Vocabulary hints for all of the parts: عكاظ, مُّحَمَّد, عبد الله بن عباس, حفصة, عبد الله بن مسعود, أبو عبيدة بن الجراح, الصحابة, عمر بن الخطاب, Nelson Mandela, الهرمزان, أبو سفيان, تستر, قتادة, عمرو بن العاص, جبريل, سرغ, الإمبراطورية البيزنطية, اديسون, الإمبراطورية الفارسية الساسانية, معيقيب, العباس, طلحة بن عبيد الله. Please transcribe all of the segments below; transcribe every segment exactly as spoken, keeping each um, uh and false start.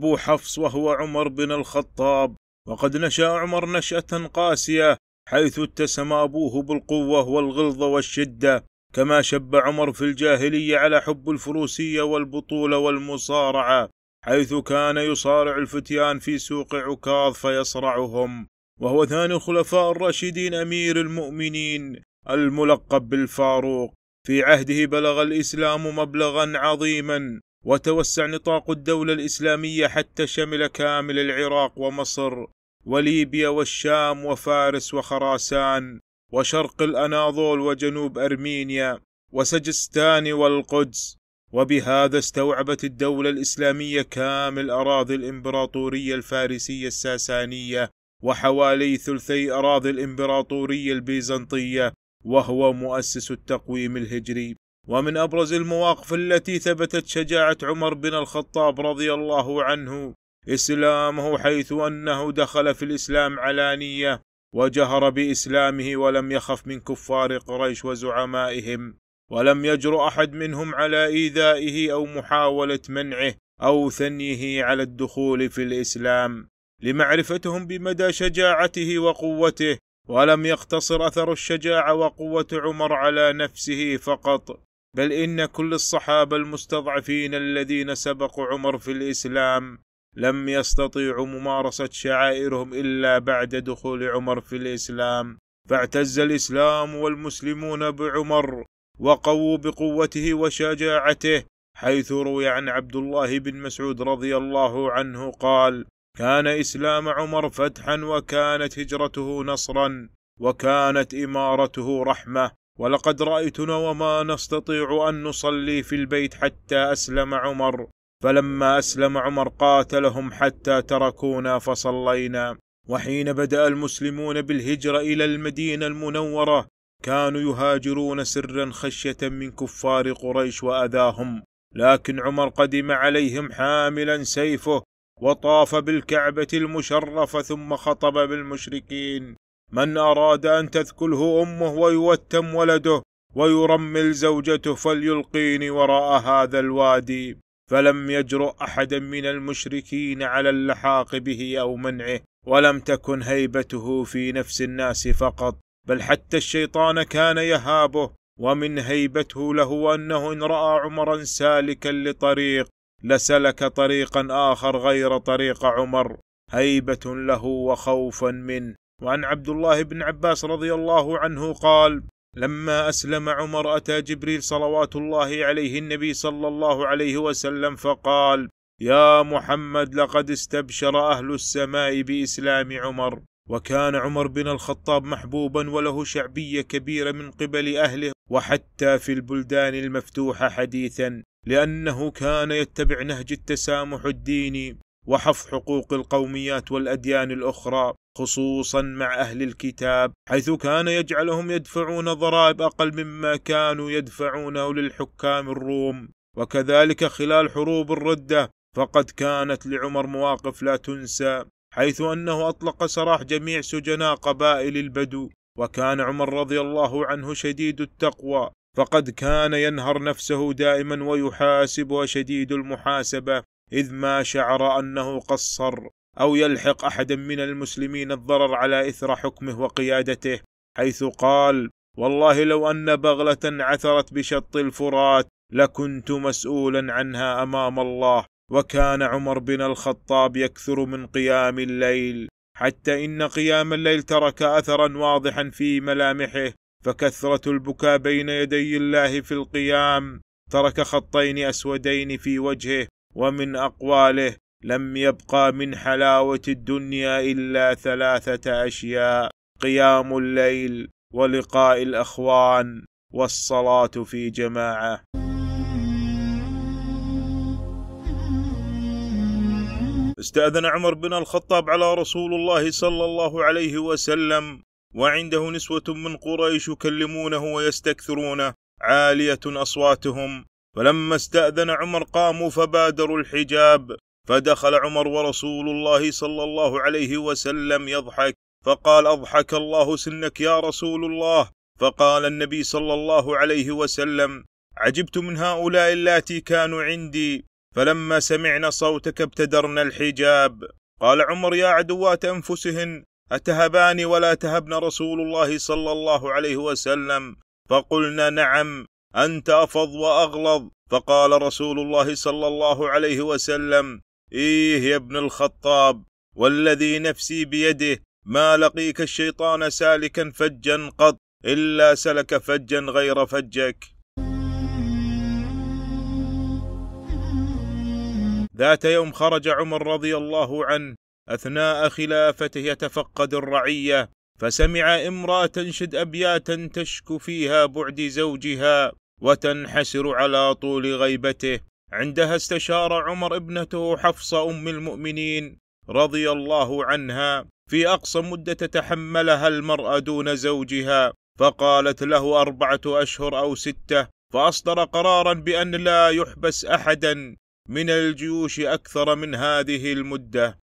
أبو حفص وهو عمر بن الخطاب، وقد نشأ عمر نشأة قاسية حيث اتسم أبوه بالقوة والغلظة والشدة، كما شب عمر في الجاهلية على حب الفروسية والبطولة والمصارعة، حيث كان يصارع الفتيان في سوق عكاظ فيصرعهم، وهو ثاني الخلفاء الراشدين أمير المؤمنين الملقب بالفاروق. في عهده بلغ الإسلام مبلغا عظيما، وتوسع نطاق الدولة الإسلامية حتى شمل كامل العراق ومصر وليبيا والشام وفارس وخراسان وشرق الأناضول وجنوب أرمينيا وسجستان والقدس. وبهذا استوعبت الدولة الإسلامية كامل أراضي الإمبراطورية الفارسية الساسانية وحوالي ثلثي أراضي الإمبراطورية البيزنطية، وهو مؤسس التقويم الهجري. ومن أبرز المواقف التي ثبتت شجاعة عمر بن الخطاب رضي الله عنه إسلامه، حيث أنه دخل في الإسلام علانية وجهر بإسلامه ولم يخف من كفار قريش وزعمائهم، ولم يجرؤ أحد منهم على إيذائه أو محاولة منعه أو ثنيه على الدخول في الإسلام لمعرفتهم بمدى شجاعته وقوته. ولم يقتصر أثر الشجاعة وقوة عمر على نفسه فقط، بل إن كل الصحابة المستضعفين الذين سبقوا عمر في الإسلام لم يستطيعوا ممارسة شعائرهم إلا بعد دخول عمر في الإسلام، فاعتز الإسلام والمسلمون بعمر وقووا بقوته وشجاعته، حيث روي عن عبد الله بن مسعود رضي الله عنه قال: كان إسلام عمر فتحا، وكانت هجرته نصرا، وكانت إمارته رحمة، ولقد رأيتنا وما نستطيع أن نصلي في البيت حتى أسلم عمر، فلما أسلم عمر قاتلهم حتى تركونا فصلينا. وحين بدأ المسلمون بالهجرة إلى المدينة المنورة كانوا يهاجرون سرا خشية من كفار قريش وأذاهم، لكن عمر قدم عليهم حاملا سيفه وطاف بالكعبة المشرفة ثم خطب بالمشركين: من أراد أن تذكله أمه ويوتم ولده ويرمل زوجته فليلقيني وراء هذا الوادي. فلم يجرؤ أحد من المشركين على اللحاق به أو منعه، ولم تكن هيبته في نفس الناس فقط، بل حتى الشيطان كان يهابه. ومن هيبته له أنه إن رأى عمرا سالكا لطريق لسلك طريقا آخر غير طريق عمر، هيبة له وخوفا منه. وعن عبد الله بن عباس رضي الله عنه قال: لما أسلم عمر أتى جبريل صلوات الله عليه النبي صلى الله عليه وسلم فقال: يا محمد، لقد استبشر أهل السماء بإسلام عمر. وكان عمر بن الخطاب محبوبا وله شعبية كبيرة من قبل أهله، وحتى في البلدان المفتوحة حديثا، لأنه كان يتبع نهج التسامح الديني وحفظ حقوق القوميات والأديان الأخرى، خصوصا مع أهل الكتاب، حيث كان يجعلهم يدفعون ضرائب أقل مما كانوا يدفعونه للحكام الروم. وكذلك خلال حروب الردة فقد كانت لعمر مواقف لا تنسى، حيث أنه أطلق سراح جميع سجناء قبائل البدو. وكان عمر رضي الله عنه شديد التقوى، فقد كان ينهر نفسه دائما ويحاسبها شديد المحاسبة، إذ ما شعر أنه قصر أو يلحق أحدا من المسلمين الضرر على إثر حكمه وقيادته، حيث قال: والله لو أن بغلة عثرت بشط الفرات لكنت مسؤولا عنها أمام الله. وكان عمر بن الخطاب يكثر من قيام الليل، حتى إن قيام الليل ترك أثرا واضحا في ملامحه، فكثرة البكاء بين يدي الله في القيام ترك خطين أسودين في وجهه. ومن أقواله: لم يبقى من حلاوة الدنيا إلا ثلاثة أشياء: قيام الليل، ولقاء الأخوان، والصلاة في جماعة. استأذن عمر بن الخطاب على رسول الله صلى الله عليه وسلم، وعنده نسوة من قريش يكلمونه ويستكثرونه، عالية أصواتهم. فلما استأذن عمر قاموا فبادروا الحجاب، فدخل عمر ورسول الله صلى الله عليه وسلم يضحك، فقال: أضحك الله سنك يا رسول الله. فقال النبي صلى الله عليه وسلم: عجبت من هؤلاء اللاتي كانوا عندي، فلما سمعنا صوتك ابتدرنا الحجاب. قال عمر: يا عدوات أنفسهن، أتهبان ولا تهبن رسول الله صلى الله عليه وسلم؟ فقلنا: نعم، أنت أفض وأغلظ. فقال رسول الله صلى الله عليه وسلم: إيه يا ابن الخطاب، والذي نفسي بيده ما لقيك الشيطان سالكا فجا قط إلا سلك فجا غير فجك. ذات يوم خرج عمر رضي الله عنه أثناء خلافته يتفقد الرعية، فسمع امرأة تنشد أبياتا تشكو فيها بعد زوجها وتنحسر على طول غيبته. عندها استشار عمر ابنته حفصة أم المؤمنين رضي الله عنها في أقصى مدة تتحملها المرأة دون زوجها، فقالت له أربعة أشهر أو ستة، فأصدر قرارا بأن لا يحبس أحدا من الجيوش أكثر من هذه المدة.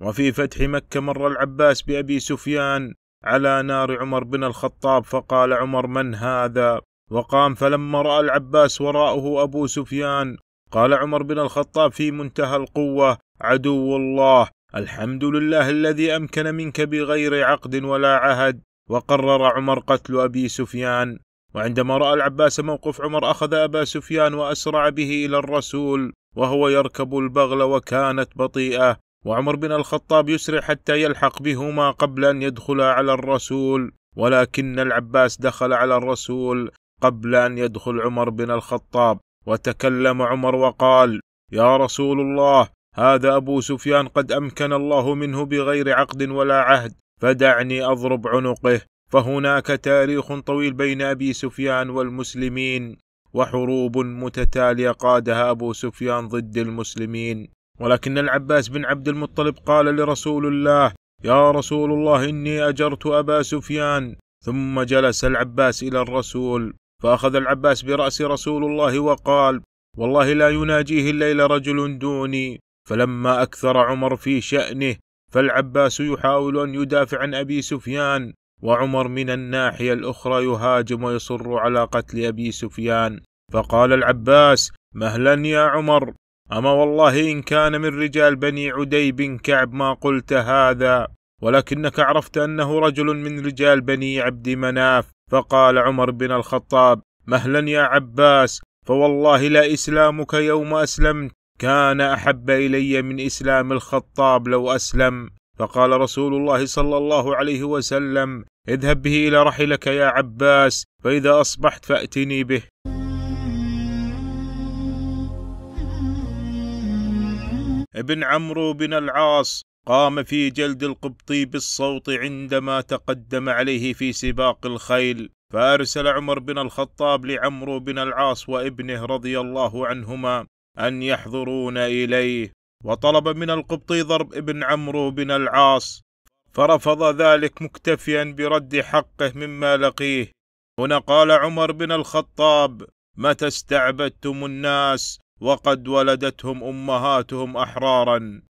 وفي فتح مكة مر العباس بأبي سفيان على نار عمر بن الخطاب، فقال عمر: من هذا؟ وقام، فلما رأى العباس وراءه أبو سفيان قال عمر بن الخطاب في منتهى القوة: عدو الله، الحمد لله الذي أمكن منك بغير عقد ولا عهد. وقرر عمر قتل أبي سفيان. وعندما رأى العباس موقف عمر أخذ أبا سفيان وأسرع به إلى الرسول وهو يركب البغل، وكانت بطيئة، وعمر بن الخطاب يسرع حتى يلحق بهما قبل أن يدخلا على الرسول، ولكن العباس دخل على الرسول قبل أن يدخل عمر بن الخطاب. وتكلم عمر وقال: يا رسول الله، هذا أبو سفيان قد أمكن الله منه بغير عقد ولا عهد، فدعني أضرب عنقه. فهناك تاريخ طويل بين أبي سفيان والمسلمين، وحروب متتالية قادها أبو سفيان ضد المسلمين. ولكن العباس بن عبد المطلب قال لرسول الله: يا رسول الله، إني أجرت أبا سفيان. ثم جلس العباس إلى الرسول، فأخذ العباس برأس رسول الله وقال: والله لا يناجيه الليل رجل دوني. فلما أكثر عمر في شأنه، فالعباس يحاول أن يدافع عن أبي سفيان، وعمر من الناحية الأخرى يهاجم ويصر على قتل أبي سفيان. فقال العباس: مهلا يا عمر، أما والله إن كان من رجال بني عدي بن كعب ما قلت هذا، ولكنك عرفت أنه رجل من رجال بني عبد مناف. فقال عمر بن الخطاب: مهلا يا عباس، فوالله لا إسلامك يوم أسلمت كان أحب إلي من إسلام الخطاب لو أسلم. فقال رسول الله صلى الله عليه وسلم: اذهب به إلى رحلك يا عباس، فإذا أصبحت فأتني به. ابن عمرو بن العاص قام في جلد القبطي بالصوت عندما تقدم عليه في سباق الخيل، فأرسل عمر بن الخطاب لعمرو بن العاص وابنه رضي الله عنهما أن يحضرون إليه، وطلب من القبطي ضرب ابن عمرو بن العاص، فرفض ذلك مكتفيا برد حقه مما لقيه. هنا قال عمر بن الخطاب: متى استعبدتم الناس وقد ولدتهم أمهاتهم أحرارا.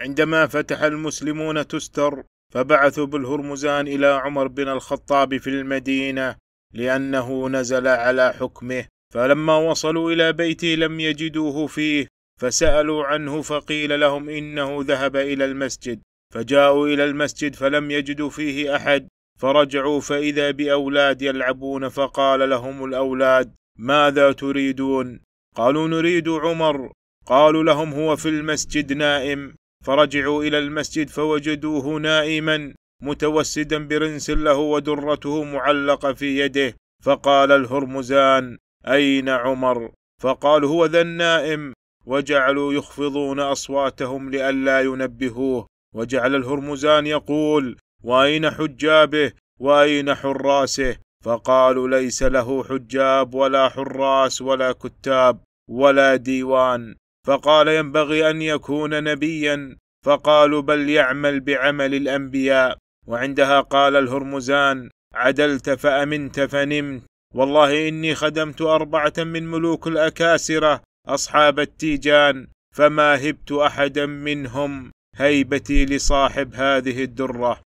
عندما فتح المسلمون تستر، فبعثوا بالهرمزان إلى عمر بن الخطاب في المدينة لأنه نزل على حكمه، فلما وصلوا إلى بيته لم يجدوه فيه، فسألوا عنه فقيل لهم إنه ذهب إلى المسجد. فجاءوا إلى المسجد فلم يجدوا فيه أحد، فرجعوا فإذا بأولاد يلعبون، فقال لهم الأولاد: ماذا تريدون؟ قالوا: نريد عمر. قالوا لهم: هو في المسجد نائم. فرجعوا إلى المسجد فوجدوه نائما متوسدا برنس له ودرته معلقة في يده. فقال الهرمزان: أين عمر؟ فقالوا: هو ذا النائم. وجعلوا يخفضون أصواتهم لئلا ينبهوه، وجعل الهرمزان يقول: وأين حجابه وأين حراسه؟ فقالوا: ليس له حجاب ولا حراس ولا كتاب ولا ديوان. فقال: ينبغي أن يكون نبيا. فقالوا: بل يعمل بعمل الأنبياء. وعندها قال الهرمزان: عدلت فأمنت فنمت، والله إني خدمت أربعة من ملوك الأكاسرة أصحاب التيجان، فما هبت أحدا منهم، هيبتي لصاحب هذه الدرة.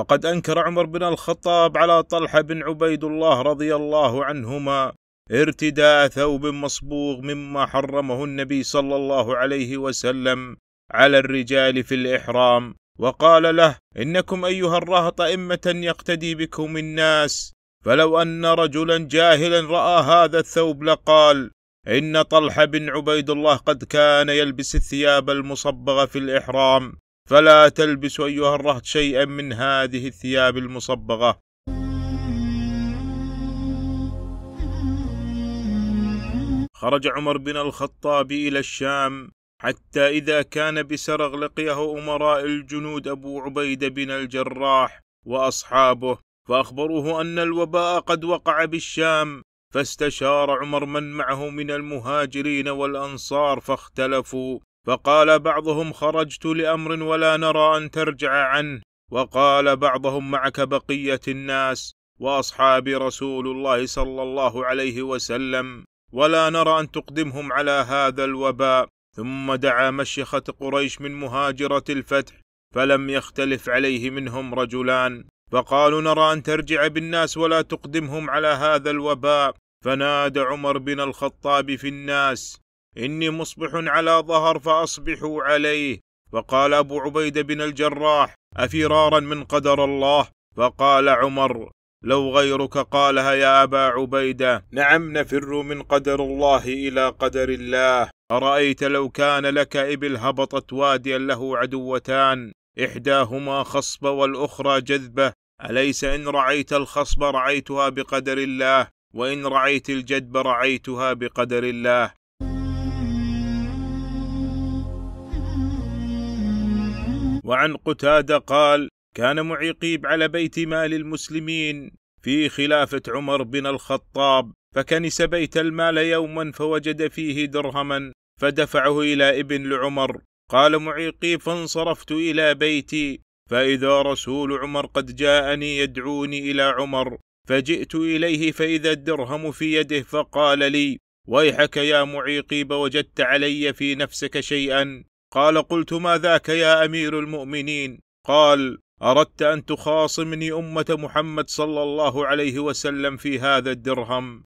وقد أنكر عمر بن الخطاب على طلحة بن عبيد الله رضي الله عنهما ارتداء ثوب مصبوغ مما حرمه النبي صلى الله عليه وسلم على الرجال في الإحرام، وقال له: إنكم أيها الرهط إمة يقتدي بكم الناس، فلو أن رجلا جاهلا رأى هذا الثوب لقال: إن طلحة بن عبيد الله قد كان يلبس الثياب المصبغة في الإحرام، فلا تلبس أيها الرهط شيئا من هذه الثياب المصبغة. خرج عمر بن الخطاب إلى الشام حتى إذا كان بسرغ لقيه أمراء الجنود أبو عبيدة بن الجراح وأصحابه، فأخبروه أن الوباء قد وقع بالشام، فاستشار عمر من معه من المهاجرين والأنصار فاختلفوا، فقال بعضهم: خرجت لأمر ولا نرى أن ترجع عنه، وقال بعضهم: معك بقية الناس وأصحاب رسول الله صلى الله عليه وسلم، ولا نرى أن تقدمهم على هذا الوباء. ثم دعا مشيخة قريش من مهاجرة الفتح، فلم يختلف عليه منهم رجلان، فقالوا: نرى أن ترجع بالناس ولا تقدمهم على هذا الوباء. فنادى عمر بن الخطاب في الناس: إني مصبح على ظهر فأصبحوا عليه. فقال أبو عبيدة بن الجراح: أفرارا من قدر الله؟ فقال عمر: لو غيرك قالها يا أبا عبيدة. نعم، نفر من قدر الله إلى قدر الله. أرأيت لو كان لك إبل هبطت واديا له عدوتان، إحداهما خصبة والأخرى جذبة، أليس إن رعيت الخصبة رعيتها بقدر الله، وإن رعيت الجذب رعيتها بقدر الله. وعن قتادة قال: كان معيقيب على بيت مال المسلمين في خلافة عمر بن الخطاب، فكنس بيت المال يوما فوجد فيه درهما، فدفعه إلى ابن لعمر. قال معيقيب: فانصرفت إلى بيتي فإذا رسول عمر قد جاءني يدعوني إلى عمر، فجئت إليه فإذا الدرهم في يده، فقال لي: ويحك يا معيقيب، وجدت علي في نفسك شيئا؟ قال: قلت: ما ذاك يا أمير المؤمنين؟ قال: أردت أن تخاصمني أمة محمد صلى الله عليه وسلم في هذا الدرهم،